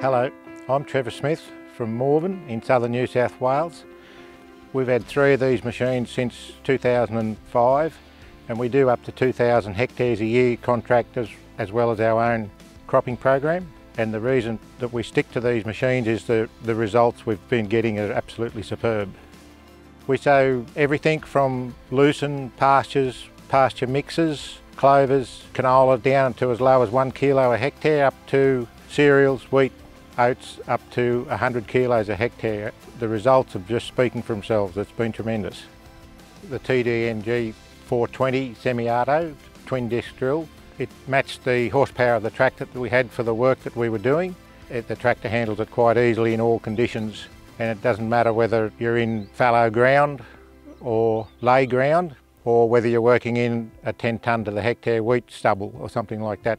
Hello, I'm Trevor Smith from Morven in southern New South Wales. We've had three of these machines since 2005 and we do up to 2,000 hectares a year contractors as well as our own cropping program. And the reason that we stick to these machines is the results we've been getting are absolutely superb. We sow everything from lucerne, pastures, pasture mixes, clovers, canola down to as low as 1 kilo a hectare up to cereals, wheat, oats up to 100 kilos a hectare. The results are just speaking for themselves. It's been tremendous. The TDNG 420 Semeato twin disc drill, it matched the horsepower of the tractor that we had for the work that we were doing. The tractor handles it quite easily in all conditions, and it doesn't matter whether you're in fallow ground or lay ground or whether you're working in a 10-ton to the hectare wheat stubble or something like that.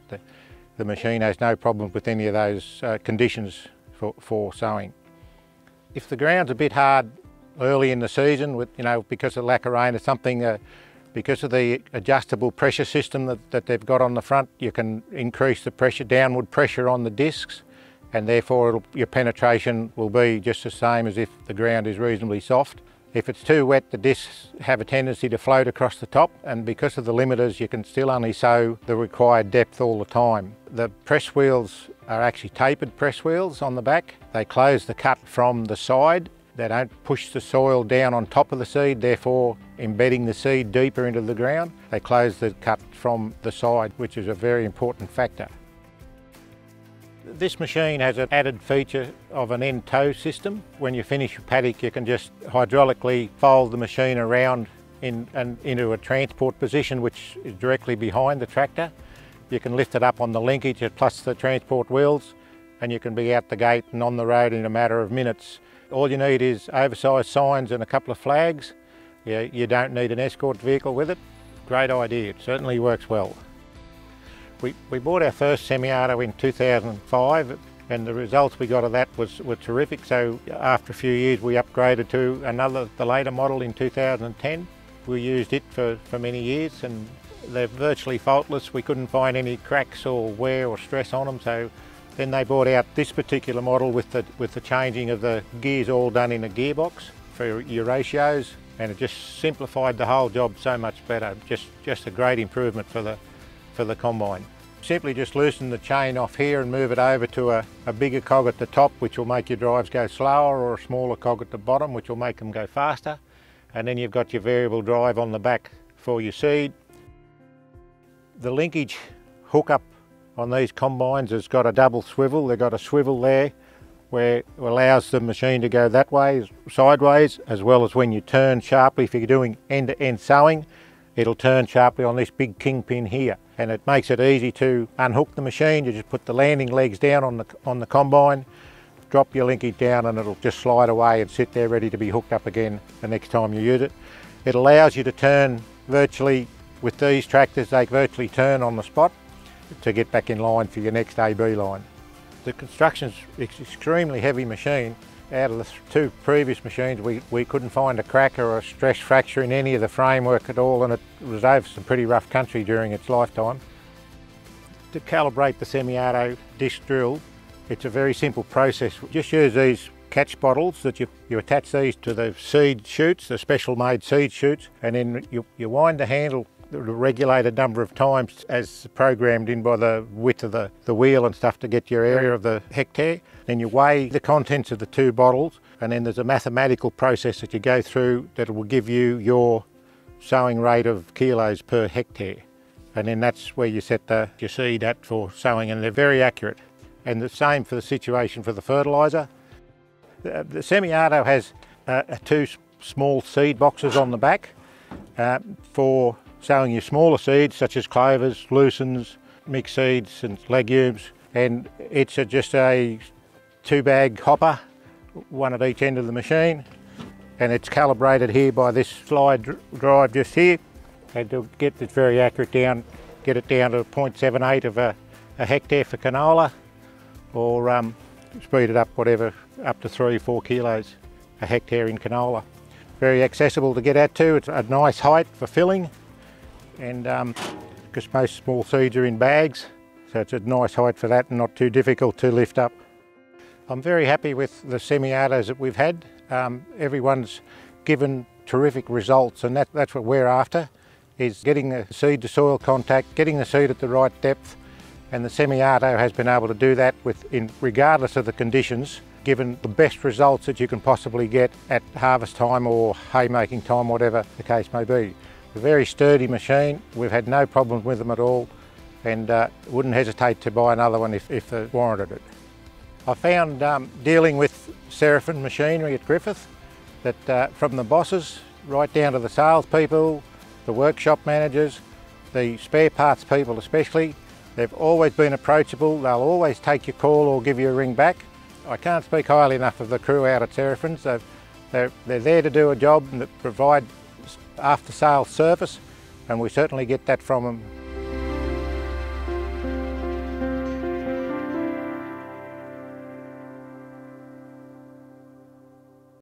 The machine has no problem with any of those conditions for sowing. If the ground's a bit hard early in the season, with, you know, because of lack of rain or something, because of the adjustable pressure system that they've got on the front, you can increase the pressure, downward pressure on the discs, and therefore your penetration will be just the same as if the ground is reasonably soft. If it's too wet, the discs have a tendency to float across the top, and because of the limiters you can still only sow the required depth all the time. The press wheels are actually tapered press wheels on the back. They close the cut from the side. They don't push the soil down on top of the seed, therefore embedding the seed deeper into the ground. They close the cut from the side, which is a very important factor. This machine has an added feature of an end-toe system. When you finish your paddock, you can just hydraulically fold the machine around into a transport position, which is directly behind the tractor. You can lift it up on the linkage plus the transport wheels, and you can be out the gate and on the road in a matter of minutes. All you need is oversized signs and a couple of flags. You don't need an escort vehicle with it. Great idea, it certainly works well. We bought our first Semeato in 2005, and the results we got of that were terrific. So after a few years we upgraded to the later model in 2010. We used it for many years, and they're virtually faultless. We couldn't find any cracks or wear or stress on them. So then they brought out this particular model with the changing of the gears, all done in a gearbox for your ratios, and it just simplified the whole job so much better. Just a great improvement for the combine. Simply just loosen the chain off here and move it over to a bigger cog at the top, which will make your drives go slower, or a smaller cog at the bottom, which will make them go faster. And then you've got your variable drive on the back for your seed. The linkage hookup on these combines has got a double swivel. They've got a swivel there where allows the machine to go that way, sideways, as well as when you turn sharply. If you're doing end-to-end sowing, it'll turn sharply on this big kingpin here, and it makes it easy to unhook the machine. You just put the landing legs down on the combine, drop your linkage down, and it'll just slide away and sit there ready to be hooked up again the next time you use it. It allows you to turn virtually with these tractors. They virtually turn on the spot to get back in line for your next AB line. The construction's an extremely heavy machine. Out of the two previous machines, we couldn't find a crack or a stress fracture in any of the framework at all, and it was over some pretty rough country during its lifetime. To calibrate the Semeato disc drill, it's a very simple process. Just use these catch bottles that you attach these to the seed chutes, the special made seed chutes, and then you wind the handle the regulated number of times as programmed in by the width of the wheel and stuff to get your area of the hectare. Then you weigh the contents of the two bottles, and then there's a mathematical process that you go through that will give you your sowing rate of kilos per hectare. And then that's where you set your seed at for sowing, and they're very accurate. And the same for the situation for the fertiliser. The Semeato has two small seed boxes on the back for sowing your smaller seeds such as clovers, lucernes, mixed seeds and legumes, and it's just a two-bag hopper, one at each end of the machine, and it's calibrated here by this slide drive just here, and to get this very accurate down, get it down to 0.78 of a hectare for canola, or speed it up whatever, up to 3 or 4 kilos a hectare in canola. Very accessible to get at too. It's a nice height for filling, and because most small seeds are in bags, so it's a nice height for that and not too difficult to lift up. I'm very happy with the Semeatos that we've had. Everyone's given terrific results, and that's what we're after, is getting the seed to soil contact, getting the seed at the right depth, and the Semeato has been able to do that regardless of the conditions, given the best results that you can possibly get at harvest time or haymaking time, whatever the case may be. A very sturdy machine, we've had no problems with them at all, and wouldn't hesitate to buy another one if they warranted it. I found dealing with Serafin machinery at Griffith that from the bosses right down to the salespeople, the workshop managers, the spare parts people especially, they've always been approachable, they'll always take your call or give you a ring back. I can't speak highly enough of the crew out at Serafin. They're there to do a job and that provide after-sales service, and we certainly get that from them.